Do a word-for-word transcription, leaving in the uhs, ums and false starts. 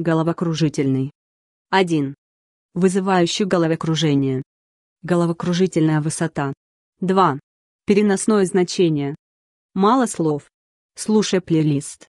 Головокружительный. один. Вызывающий головокружение. Головокружительная высота. два. Переносное значение. Мало слов. Слушай плейлист.